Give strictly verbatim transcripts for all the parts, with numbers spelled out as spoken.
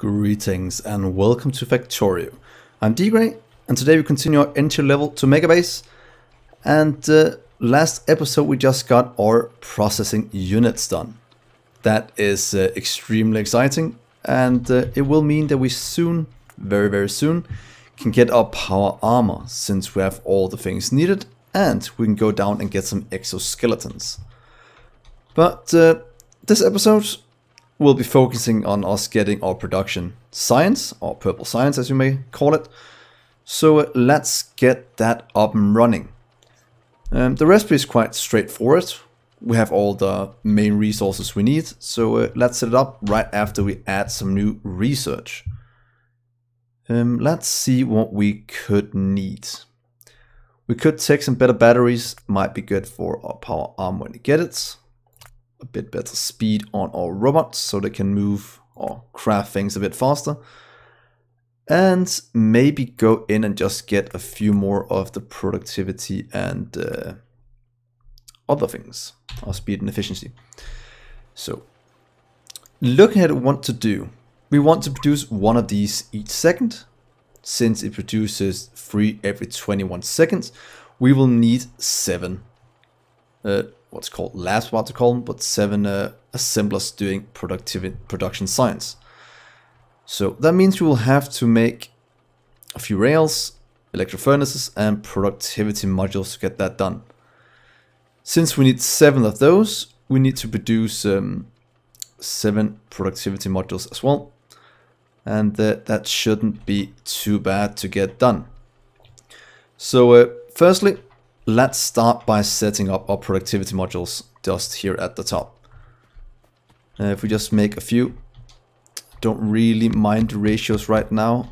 Greetings and welcome to Factorio. I'm Dgray, and today we continue our entry level to Megabase. And uh, last episode we just got our processing units done. That is uh, extremely exciting, and uh, it will mean that we soon, very very soon, can get our power armor since we have all the things needed, and we can go down and get some exoskeletons. But uh, this episode we'll be focusing on us getting our production science, or purple science as you may call it. So uh, let's get that up and running. Um, the recipe is quite straightforward. We have all the main resources we need, so uh, let's set it up right after we add some new research. Um, let's see what we could need. We could take some better batteries, might be good for our power arm when we get it. A bit better speed on our robots so they can move or craft things a bit faster, and maybe go in and just get a few more of the productivity and uh, other things, our speed and efficiency. So looking at what we want to do, we want to produce one of these each second. Since it produces three every twenty-one seconds, we will need seven uh, what's called labs, what to call them, but seven uh, assemblers doing productivity production science. So that means we will have to make a few rails, electro furnaces, and productivity modules to get that done. Since we need seven of those, we need to produce um, seven productivity modules as well, and uh, that shouldn't be too bad to get done. So uh, firstly, let's start by setting up our productivity modules just here at the top. Uh, if we just make a few, don't really mind the ratios right now,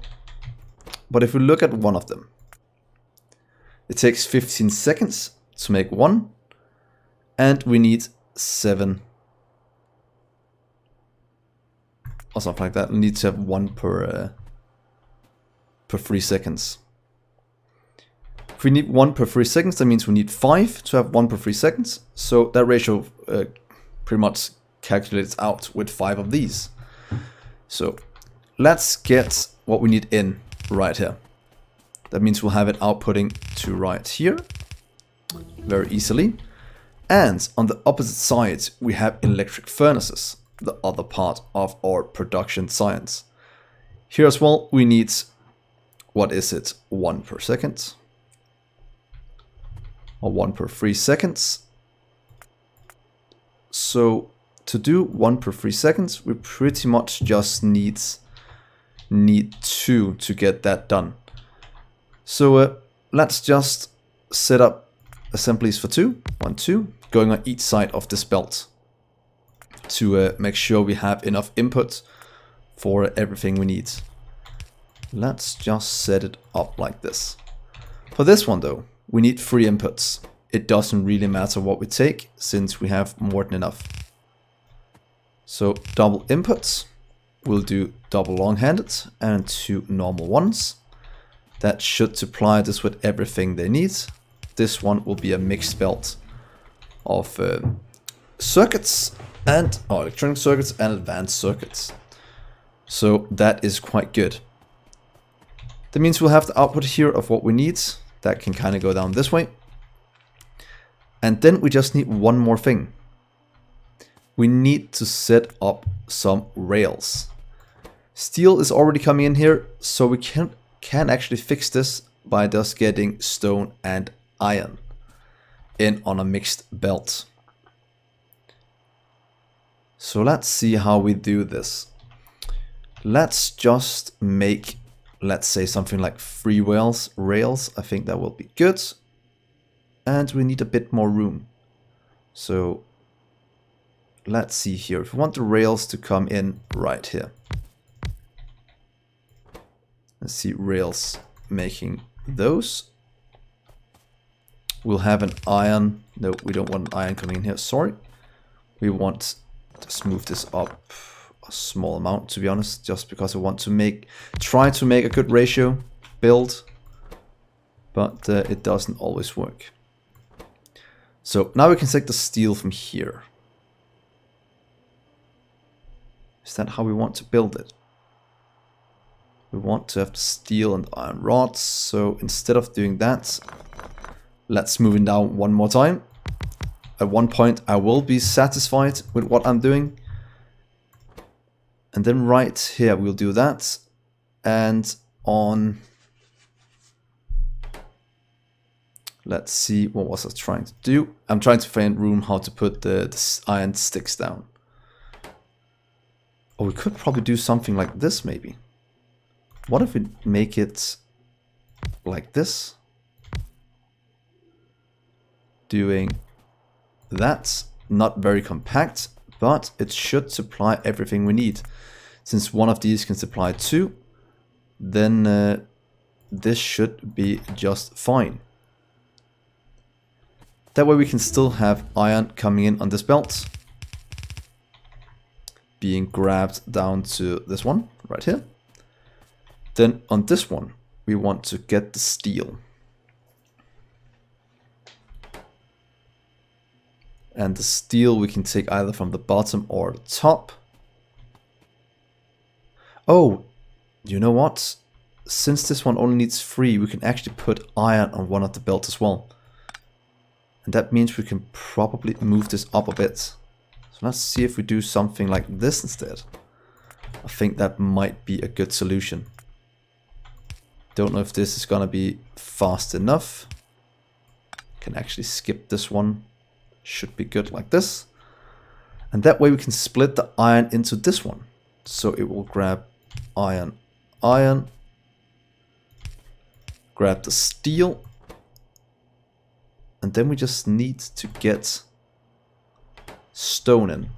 but if we look at one of them, it takes fifteen seconds to make one, and we need seven or something like that. We need to have one per uh, per three seconds. If we need one per three seconds, that means we need five to have one per three seconds. So that ratio uh, pretty much calculates out with five of these. So let's get what we need in right here. That means we'll have it outputting to right here very easily. And on the opposite side, we have electric furnaces, the other part of our production science. Here as well, we need, what is it, one per second. Or one per three seconds. So to do one per three seconds, we pretty much just need need two to get that done. So uh, let's just set up assemblies for two, one, two, going on each side of this belt to uh, make sure we have enough input for everything we need. Let's just set it up like this. For this one though, we need three inputs. It doesn't really matter what we take since we have more than enough. So double inputs, we'll do double long-handed and two normal ones. That should supply this with everything they need. This one will be a mixed belt of uh, circuits and oh, electronic circuits and advanced circuits. So that is quite good. That means we'll have the output here of what we need. That can kind of go down this way. And then we just need one more thing. We need to set up some rails. Steel is already coming in here, so we can, can actually fix this by just getting stone and iron in on a mixed belt. So let's see how we do this. Let's just make, let's say, something like three rails, rails, I think that will be good. And we need a bit more room. So let's see here. If we want the rails to come in right here. Let's see rails making those. We'll have an iron. No, we don't want an iron coming in here, sorry. We want, let's move this up. A small amount, to be honest, just because I want to make try to make a good ratio build, but uh, it doesn't always work. So now we can take the steel from here. Is that how we want to build it? We want to have the steel and iron rods. So instead of doing that, let's move it down one more time. At one point, I will be satisfied with what I'm doing. And then right here, we'll do that. And on... Let's see, what was I trying to do? I'm trying to find room how to put the, the iron sticks down. Or we could probably do something like this, maybe. What if we make it like this? Doing that. Not very compact, but it should supply everything we need. Since one of these can supply two, then uh, this should be just fine. That way we can still have iron coming in on this belt, being grabbed down to this one right here. Then on this one, we want to get the steel. And the steel we can take either from the bottom or the top. Oh, you know what? Since this one only needs three, we can actually put iron on one of the belts as well. And that means we can probably move this up a bit. So let's see if we do something like this instead. I think that might be a good solution. Don't know if this is gonna be fast enough. Can actually skip this one. Should be good like this. And that way we can split the iron into this one. So it will grab iron, iron. Grab the steel. And then we just need to get stone in.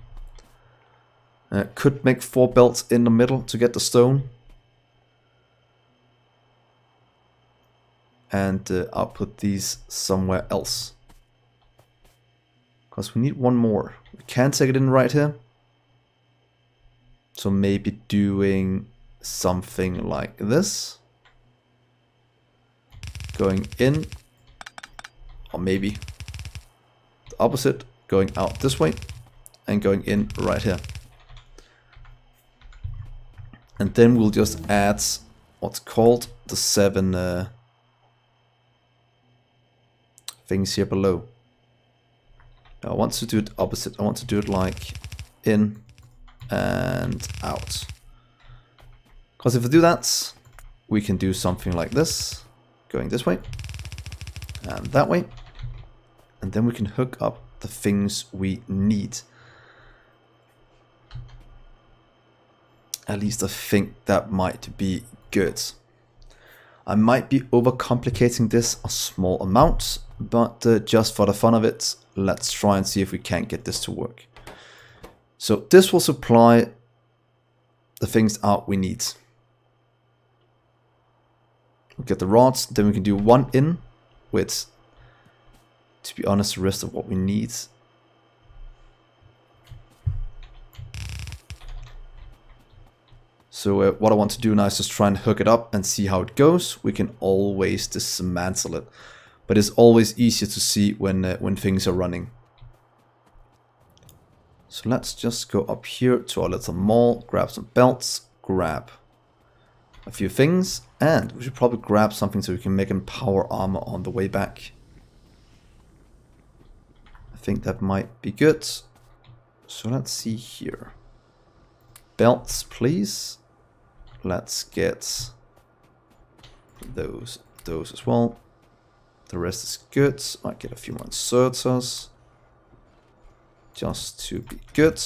Uh, could make four belts in the middle to get the stone. And uh, I'll put these somewhere else. Because we need one more. We can take it in right here. So maybe doing something like this. Going in. Or maybe the opposite, going out this way and going in right here. And then we'll just add what's called the seven uh, things here below. Now I want to do it opposite. I want to do it like in and out. Because if we do that, we can do something like this, going this way and that way. And then we can hook up the things we need. At least I think that might be good. I might be overcomplicating this a small amount, but uh, just for the fun of it, let's try and see if we can get this to work. So this will supply the things out we need. We'll get the rods, then we can do one in with, to be honest, the rest of what we need. So uh, what I want to do now is just try and hook it up and see how it goes. We can always dismantle it, but it's always easier to see when, uh, when things are running. So let's just go up here to our little mall, grab some belts, grab a few things, and we should probably grab something so we can make an power armor on the way back. I think that might be good. So let's see here. Belts, please. Let's get those, those as well. The rest is good. Might get a few more inserters just to be good.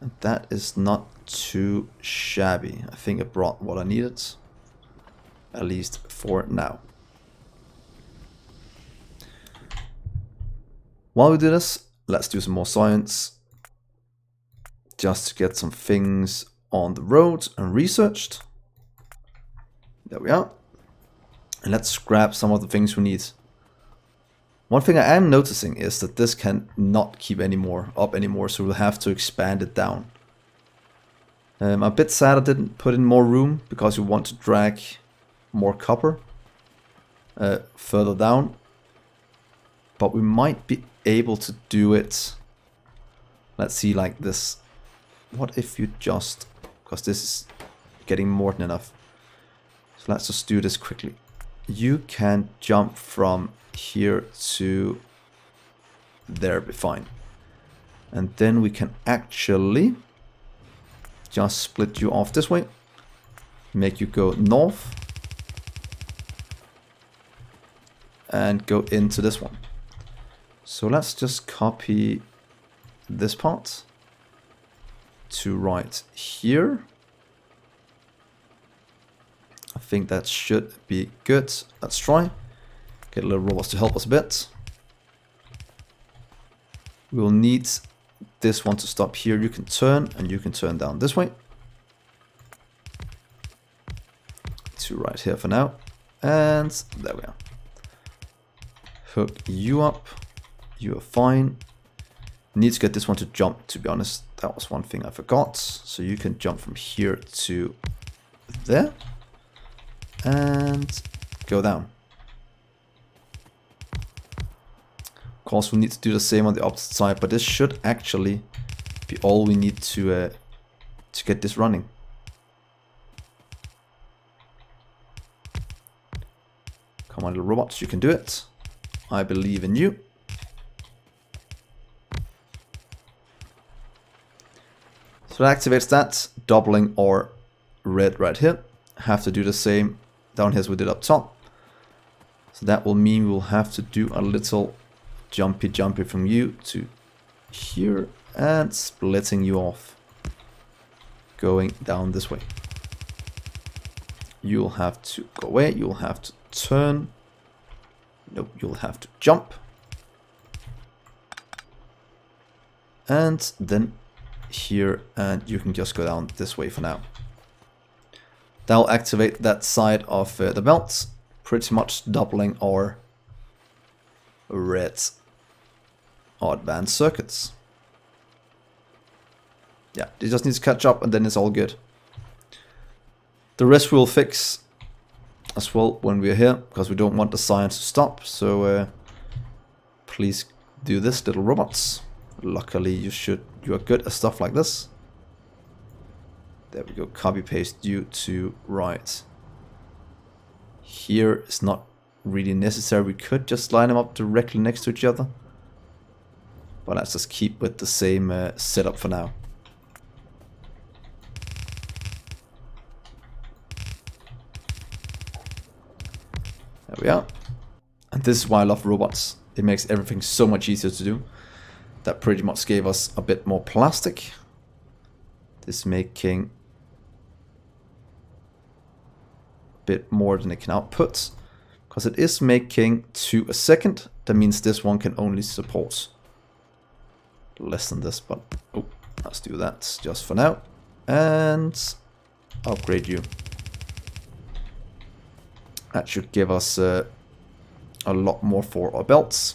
And that is not too shabby. I think I brought what I needed, at least for now. While we do this, let's do some more science, just to get some things on the road and researched. There we are. And let's grab some of the things we need. One thing I am noticing is that this can not keep any more up anymore, so we'll have to expand it down. Um, I'm a bit sad I didn't put in more room, because we want to drag more copper uh, further down. But we might be able to do it, let's see, like this. What if you just, because this is getting more than enough. So let's just do this quickly. You can jump from here to there, be fine. And then we can actually just split you off this way, make you go north and go into this one. So let's just copy this part to right here. I think that should be good. Let's try. Get a little robots to help us a bit. We'll need this one to stop here. You can turn and you can turn down this way. To right here for now. And there we are. Hook you up. You are fine. Need to get this one to jump, to be honest. That was one thing I forgot. So you can jump from here to there. And go down. Of course, we need to do the same on the opposite side, but this should actually be all we need to uh, to get this running. Come on, little robots, you can do it. I believe in you. So that activates that, doubling our red right here. Have to do the same down here as we did up top. So that will mean we'll have to do a little jumpy jumpy from you to here and splitting you off. Going down this way. You'll have to go away, you'll have to turn. Nope, you'll have to jump. And then here, and you can just go down this way for now. That'll activate that side of uh, the belt, pretty much doubling our red advanced circuits. Yeah, they just need to catch up and then it's all good. The rest we'll fix as well when we're here, because we don't want the science to stop. So uh, please do this, little robots. Luckily you should, you are good at stuff like this. There we go, copy paste you to right. Here it's not really necessary. We could just line them up directly next to each other. But let's just keep with the same uh, setup for now. There we are. And this is why I love robots. It makes everything so much easier to do. That pretty much gave us a bit more plastic. This making a bit more than it can output, because it is making two a second. That means this one can only support less than this, but oh, let's do that just for now and upgrade you. That should give us uh, a lot more for our belts.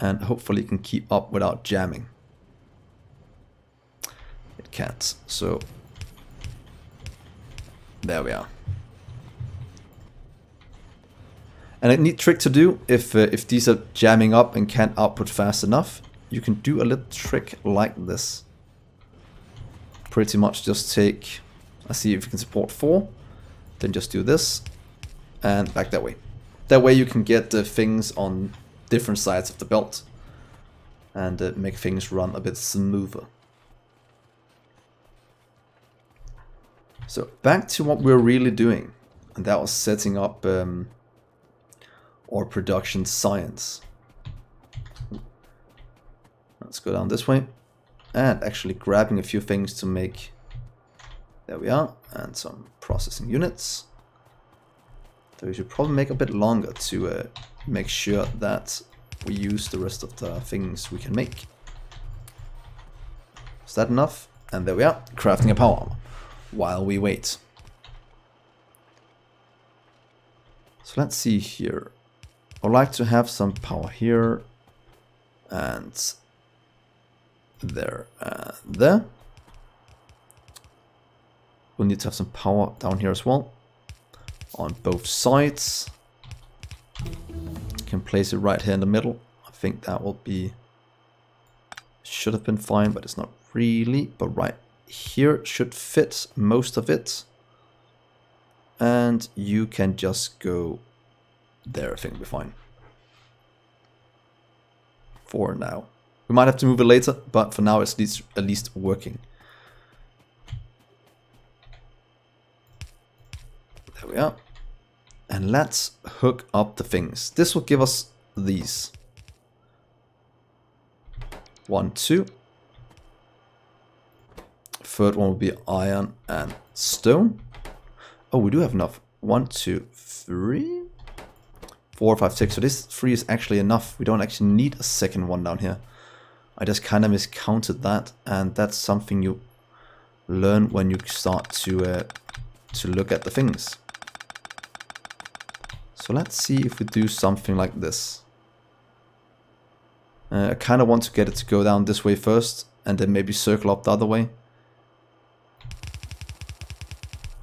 And hopefully it can keep up without jamming. It can't, so there we are. And a neat trick to do, if, uh, if these are jamming up and can't output fast enough, you can do a little trick like this. Pretty much just take, let's see if you can support four, then just do this, and back that way. That way you can get the things on different sides of the belt and uh, make things run a bit smoother. So back to what we're really doing, and that was setting up um, our production science. Let's go down this way and actually grabbing a few things to make, there we are, and some processing units. So we should probably make a bit longer to uh, make sure that we use the rest of the things we can make. Is that enough? And there we are, crafting a power armor while we wait. So let's see here. I'd like to have some power here and there and there. We'll need to have some power down here as well on both sides. Can place it right here in the middle. I think that will be should have been fine, but it's not really. But right here should fit most of it. And you can just go there. I think we'll be fine. For now. We might have to move it later, but for now it's at least, at least working. There we are. And let's hook up the things. This will give us these. One, two. Third one will be iron and stone. Oh, we do have enough. One, two, three. Four, five, six. So this three is actually enough. We don't actually need a second one down here. I just kind of miscounted that, and that's something you learn when you start to uh, to look at the things. So let's see if we do something like this. Uh, I kind of want to get it to go down this way first, and then maybe circle up the other way.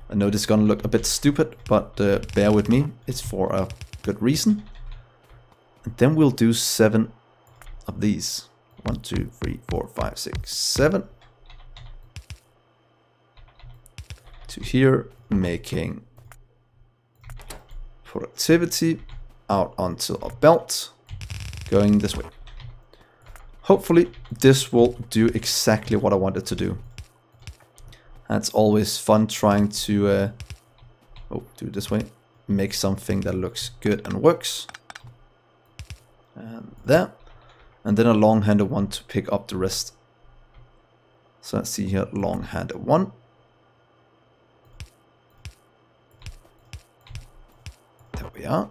I know this is gonna look a bit stupid, but uh, bear with me. It's for a good reason. And then we'll do seven of these. One, two, three, four, five, six, seven. To here, making productivity out onto a belt, going this way. Hopefully this will do exactly what I wanted to do. That's always fun trying to uh, oh, do it this way. Make something that looks good and works. And there. And then a long-handed one to pick up the rest. So let's see here, long-handed one. There we are.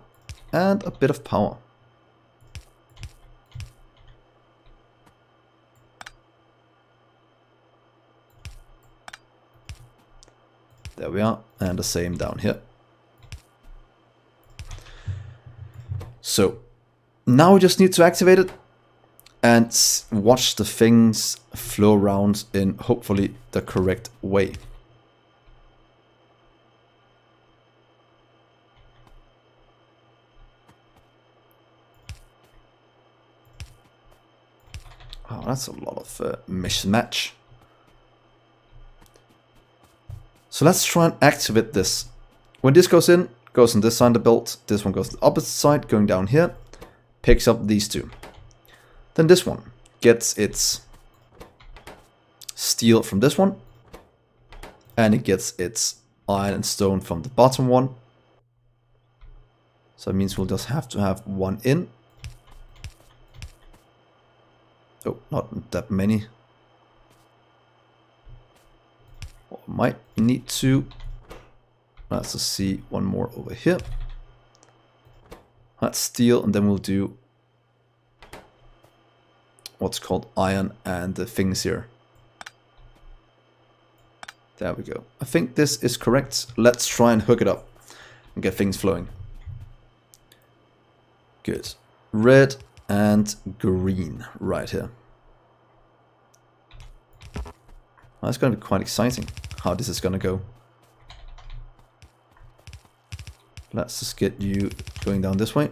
And a bit of power. There we are. And the same down here. So now we just need to activate it and watch the things flow around in hopefully the correct way. Oh, that's a lot of uh, mismatch. So let's try and activate this. When this goes in, goes on this side of the belt, this one goes to the opposite side, going down here, picks up these two. Then this one gets its steel from this one, and it gets its iron and stone from the bottom one. So it means we'll just have to have one in. Oh, not that many. Well, might need to. Let's just see one more over here. That's steel, and then we'll do what's called iron and the things here. There we go. I think this is correct. Let's try and hook it up and get things flowing. Good. Red and green right here. That's going to be quite exciting how this is going to go. Let's just get you going down this way.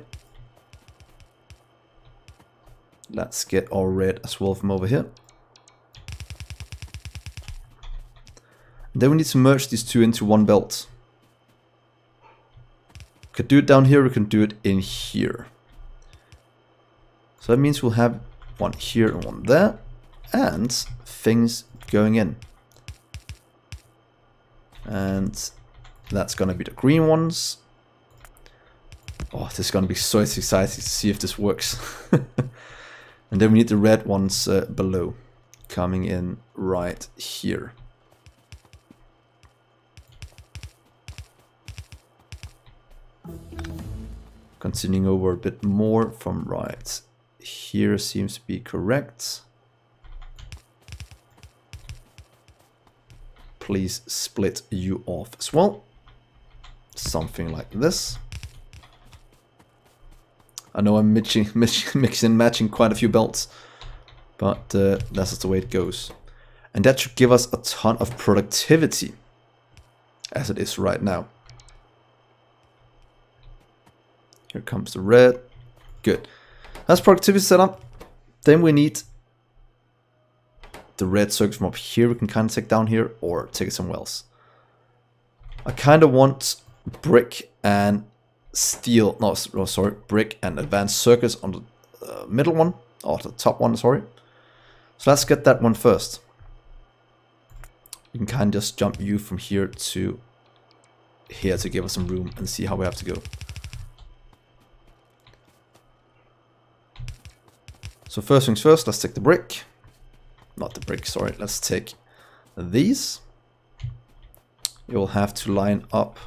Let's get our red as well from over here. And then we need to merge these two into one belt. We could do it down here, we can do it in here. So that means we'll have one here and one there, and things going in. And that's gonna be the green ones. Oh, this is gonna be so exciting to see if this works. And then we need the red ones uh, below, coming in right here. Continuing over a bit more from right here seems to be correct. Please split you off as well. Something like this. I know I'm mixing, mixing, mixing matching quite a few belts, but uh, that's just the way it goes. And that should give us a ton of productivity, as it is right now. Here comes the red. Good. That's productivity set up. Then we need the red circle from up here, we can kind of take down here or take it somewhere else. I kind of want brick and steel, no, oh, sorry, brick and advanced circuits on the uh, middle one, or the top one, sorry. So let's get that one first. You can kind of just jump you from here to here to give us some room and see how we have to go. So first things first, let's take the brick. Not the brick, sorry. Let's take these. You'll have to line up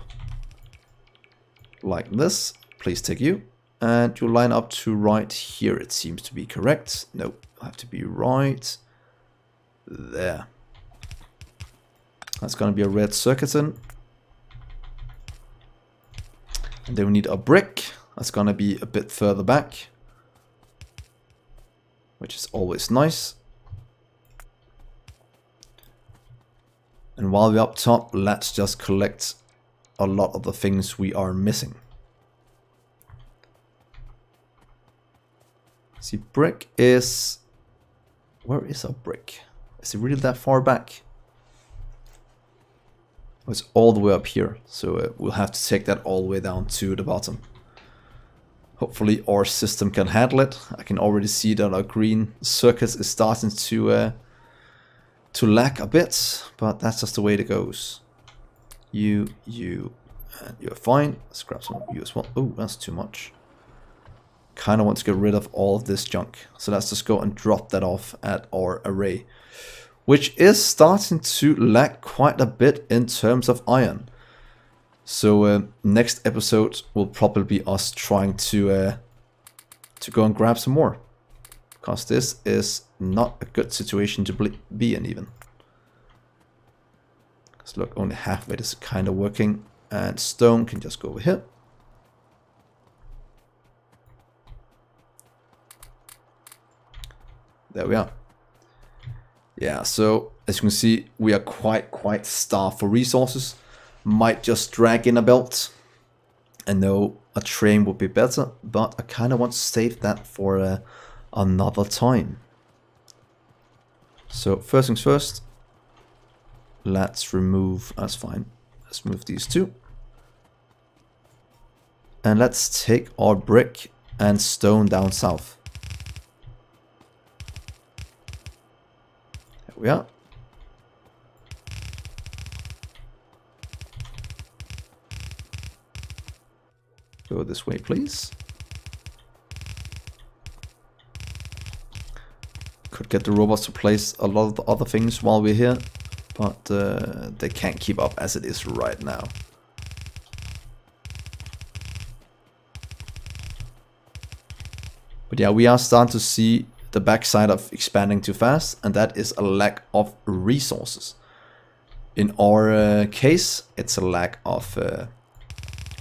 like this. Please take you. And you'll line up to right here. It seems to be correct. No, I have to be right there. That's going to be a red circuit in. And then we need a brick. That's going to be a bit further back, which is always nice. And while we're up top, let's just collect a lot of the things we are missing. See, brick is... Where is our brick? Is it really that far back? Oh, it's all the way up here, so uh, we'll have to take that all the way down to the bottom. Hopefully our system can handle it. I can already see that our green circuit is starting to uh, to lack a bit, but that's just the way it goes. You, you, and you're fine. Let's grab some of you as well. Oh, that's too much. Kind of want to get rid of all of this junk. So let's just go and drop that off at our array, which is starting to lack quite a bit in terms of iron. So uh, next episode will probably be us trying to uh, to go and grab some more, because this is not a good situation to be in even. Because look, only half of it is kind of working, and stone can just go over here. There we are. Yeah, so as you can see, we are quite, quite starved for resources. Might just drag in a belt. I know a train would be better, but I kind of want to save that for uh, another time. So first things first, let's remove, that's fine. Let's move these two. And let's take our brick and stone down south. There we are. Go this way, please. Could get the robots to place a lot of the other things while we're here, but uh, they can't keep up as it is right now. But yeah, we are starting to see the backside of expanding too fast, and that is a lack of resources. In our uh, case, it's a lack of, uh,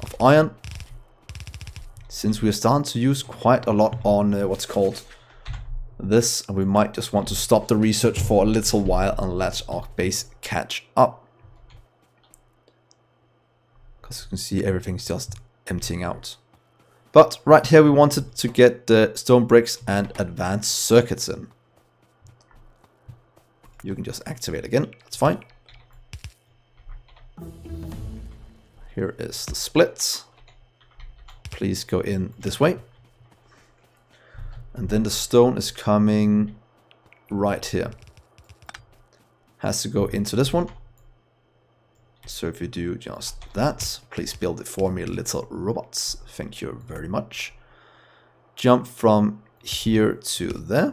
of iron, since we're starting to use quite a lot on uh, what's called this, and we might just want to stop the research for a little while and let our base catch up. Because you can see everything's just emptying out. But right here we wanted to get the stone bricks and advanced circuits in. You can just activate again, that's fine. Here is the split. Please go in this way. And then the stone is coming right here. Has to go into this one. So if you do just that, please build it for me, little robots. Thank you very much. Jump from here to there.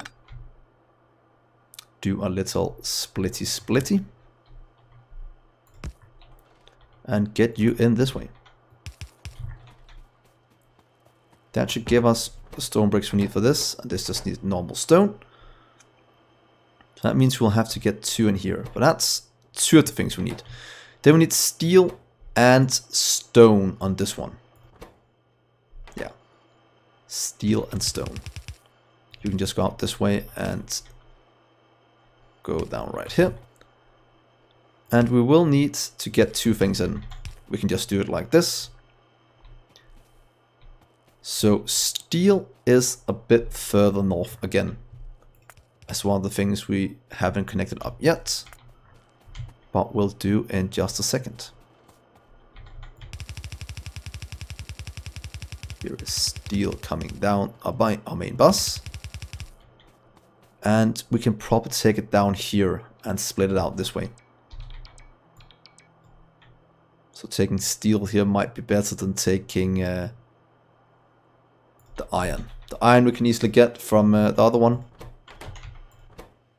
Do a little splitty splitty. And get you in this way. That should give us the stone bricks we need for this, and this just needs normal stone. So that means we'll have to get two in here, but that's two of the things we need. Then we need steel and stone on this one. Yeah, steel and stone. You can just go out this way and go down right here. And we will need to get two things in. We can just do it like this. So steel is a bit further north again. That's one of the things we haven't connected up yet, but we'll do in just a second. Here is steel coming down by our main bus. And we can probably take it down here and split it out this way. So taking steel here might be better than taking uh, the iron. The iron we can easily get from uh, the other one.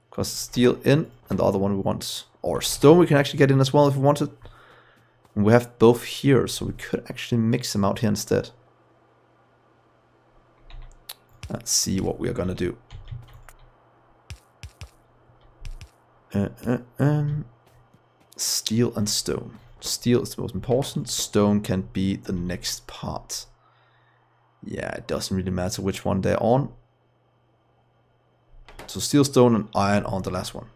Because steel in, and the other one we want. Or stone we can actually get in as well if we want it. And we have both here, so we could actually mix them out here instead. Let's see what we are going to do. Uh, uh, um, steel and stone. Steel is the most important. Stone can be the next part. Yeah, it doesn't really matter which one they're on. So steel, stone, and iron on the last one.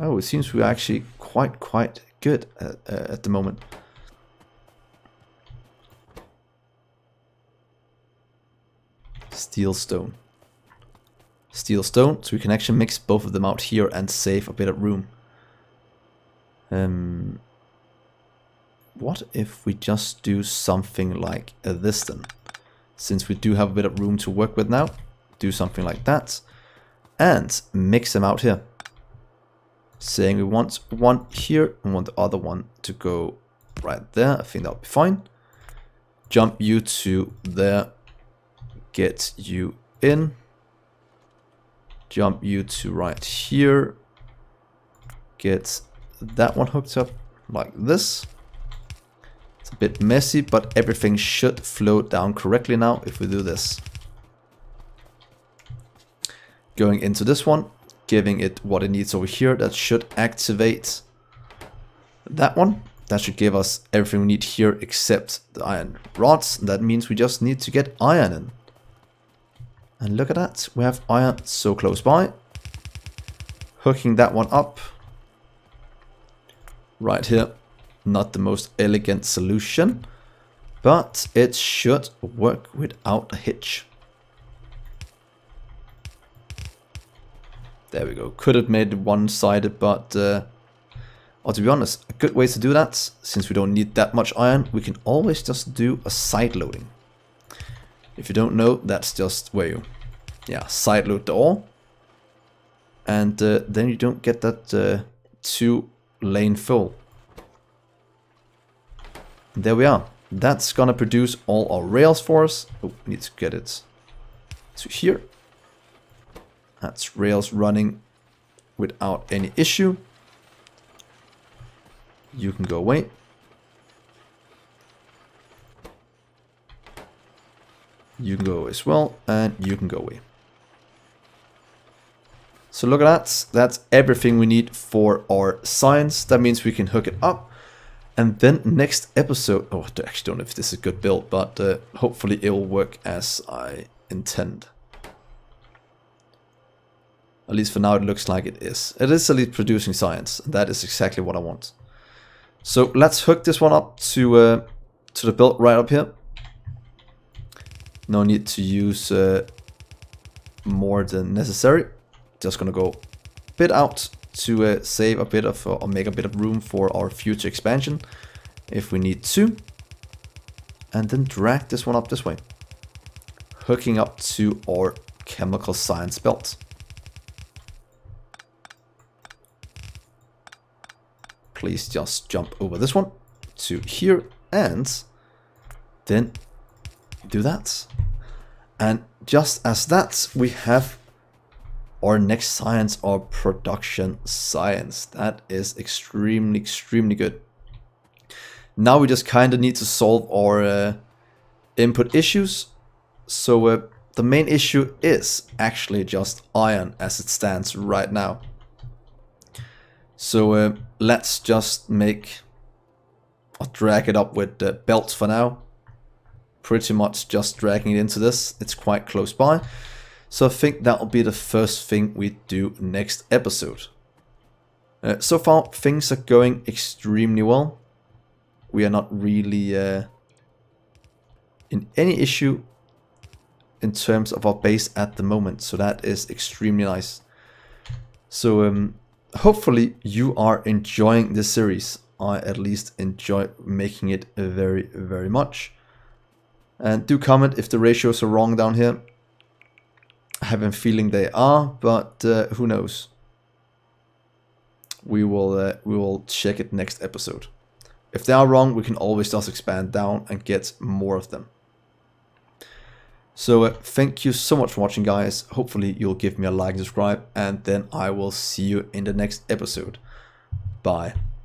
Oh, it seems we're actually quite, quite good at, uh, at the moment. Steel, stone. Steel, stone, so we can actually mix both of them out here and save a bit of room. Um, what if we just do something like uh, this then? Since we do have a bit of room to work with now, do something like that and mix them out here. Saying we want one here and want the other one to go right there. I think that'll be fine. Jump you to there. Get you in. Jump you to right here. Get that one hooked up like this. It's a bit messy, but everything should flow down correctly now if we do this. Going into this one. Giving it what it needs over here. That should activate that one. That should give us everything we need here except the iron rods. That means we just need to get iron in. And look at that. We have iron so close by. Hooking that one up. Right here. Not the most elegant solution. But it should work without a hitch. There we go. Could have made it one-sided, but uh, or to be honest, a good way to do that, since we don't need that much iron, we can always just do a side loading. If you don't know, that's just where you, yeah, side load the ore, and uh, then you don't get that uh, two-lane full. And there we are. That's gonna produce all our rails for us. Oh, we need to get it to here. That's rails running without any issue. You can go away. You can go as well, and you can go away. So look at that. That's everything we need for our science. That means we can hook it up. And then next episode... Oh, I actually don't know if this is a good build, but uh, hopefully it will work as I intend. At least for now, it looks like it is. It is at least producing science. And that is exactly what I want. So let's hook this one up to uh, to the belt right up here. No need to use uh, more than necessary. Just gonna go a bit out to uh, save a bit of uh, or make a bit of room for our future expansion if we need to. And then drag this one up this way, hooking up to our chemical science belt. Please just jump over this one to here and then do that. And just as that, we have our next science, our production science. That is extremely, extremely good. Now we just kind of need to solve our uh, input issues. So uh, the main issue is actually just iron as it stands right now. So uh, let's just make or drag it up with the belt for now. Pretty much just dragging it into this. It's quite close by. So I think that will be the first thing we do next episode. Uh, so far, things are going extremely well. we are not really uh, in any issue in terms of our base at the moment. So that is extremely nice. So um, hopefully you are enjoying this series. I at least enjoy making it very, very much. And do comment if the ratios are wrong down here. I have a feeling they are, but uh, who knows? We will uh, we will check it next episode. If they are wrong, we can always just expand down and get more of them. So uh, thank you so much for watching, guys. Hopefully you'll give me a like and subscribe, and then I will see you in the next episode. Bye.